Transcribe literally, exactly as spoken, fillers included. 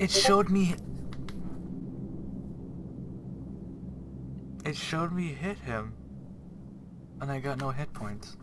It showed me... It showed me hit him. And I got no hit points.